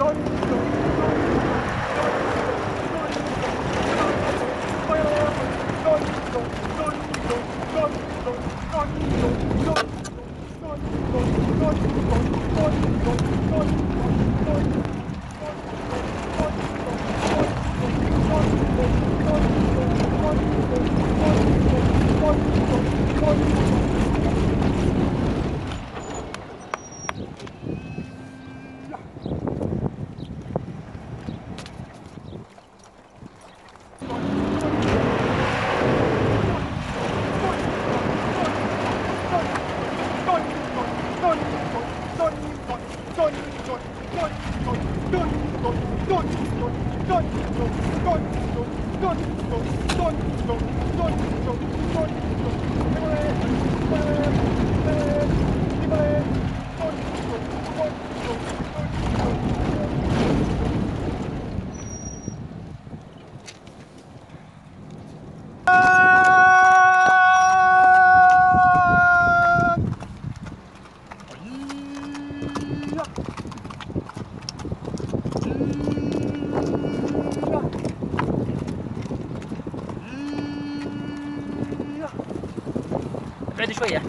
بعد شوية.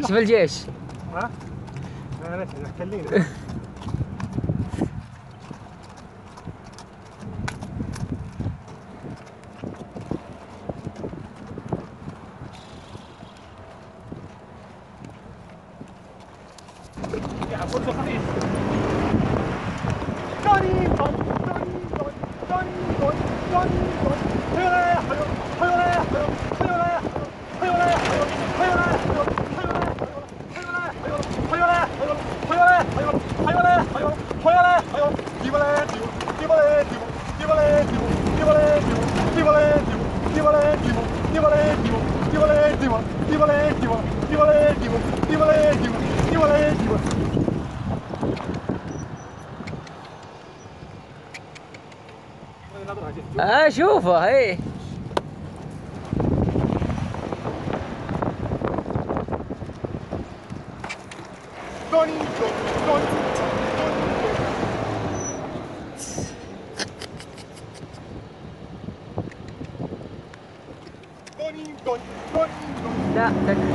شوف الجيش. ها؟ انا كلينا. شوفه ايه لا تكفى.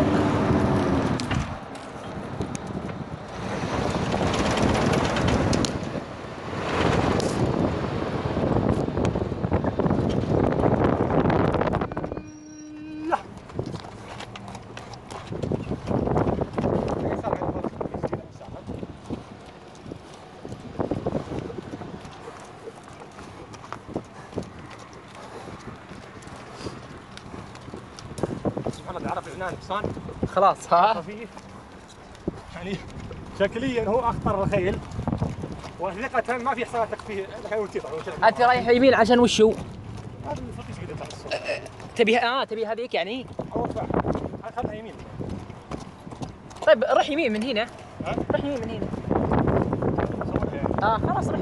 هنا الحصان خلاص ها يعني شكليا هو اخطر الخيل وحقيقة ما في حصان تقفيه الحيوان تطلع. انت رايح يمين عشان وشو؟ هذا الفقيش قدام تحت تبي تبي هذيك يعني؟ اوقع خذها يمين. طيب روح يمين من هنا. روح يمين من هنا. خلاص روح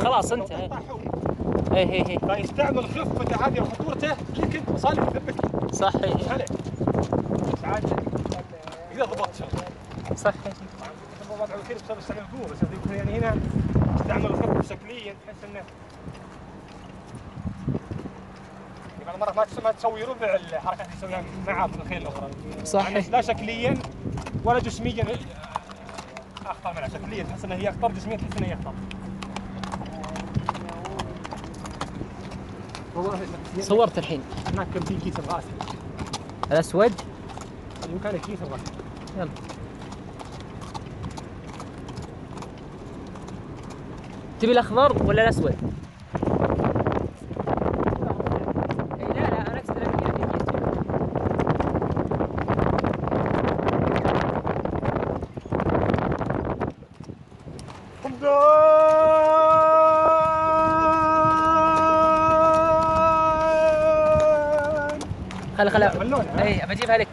خلاص انت ايه فيستعمل خفته هذه وخطورته لكن صالح يثبت صحيح اذا ضبط صحيح وضعه كثير بسبب استعمال القوه بس يعني هنا استعمل الخفه شكليا تحس انه يعني مرة ما تسوي ربع الحركات اللي يسويها مع الخيل الاخرى صحيح لا شكليا ولا جسميا اخطر منها شكليا تحس انها هي اخطر جسميا تحس انها هي اخطر صورت الحين هناك كان في كيس الغاز الاسود كان كيس الغاز يلا تبي الاخضر ولا الاسود؟ لا انا اقصد الكيس خلا اي بجيبها لك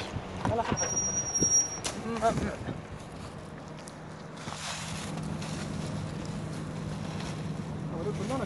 باللونه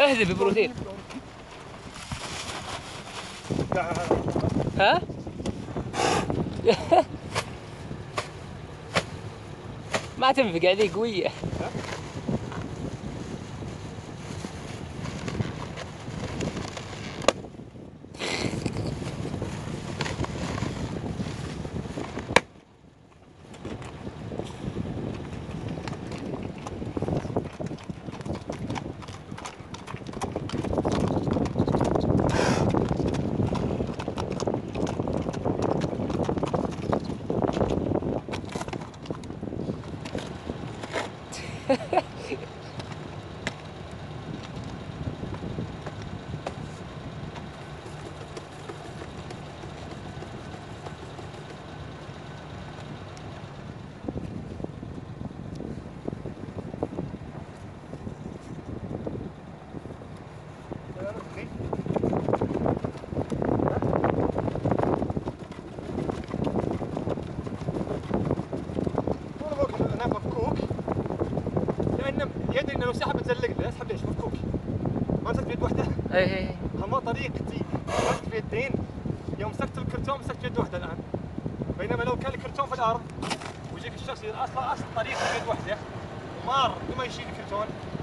اهذب بروتين ها؟ ما تنفق هذه قوية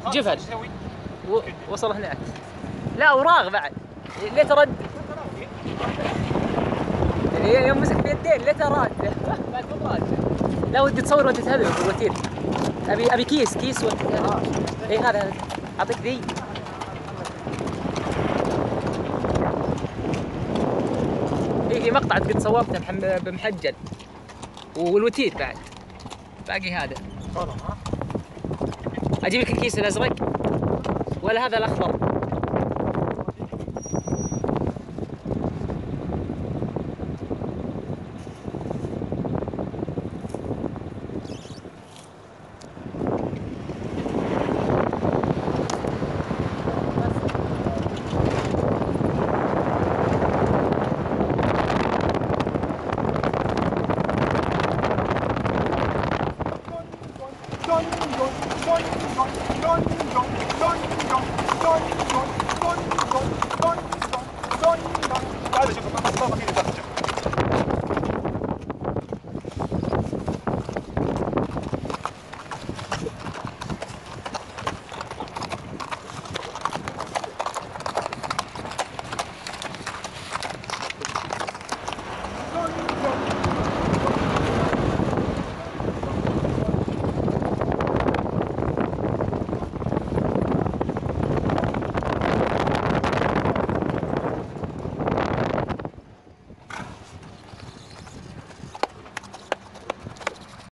جفن وصل هناك لا وراغ بعد ليه ترد يوم مسك بيدين ليه تراد ما تكون راد لا ودي تصور وانت تهذب بالروتين ابي كيس وانت تهذب اي هذا اعطيك ذي في مقطع قد صورته بمحجل والوتير بعد باقي هذا اجيب لك الكيس الازرق ولا هذا الاخضر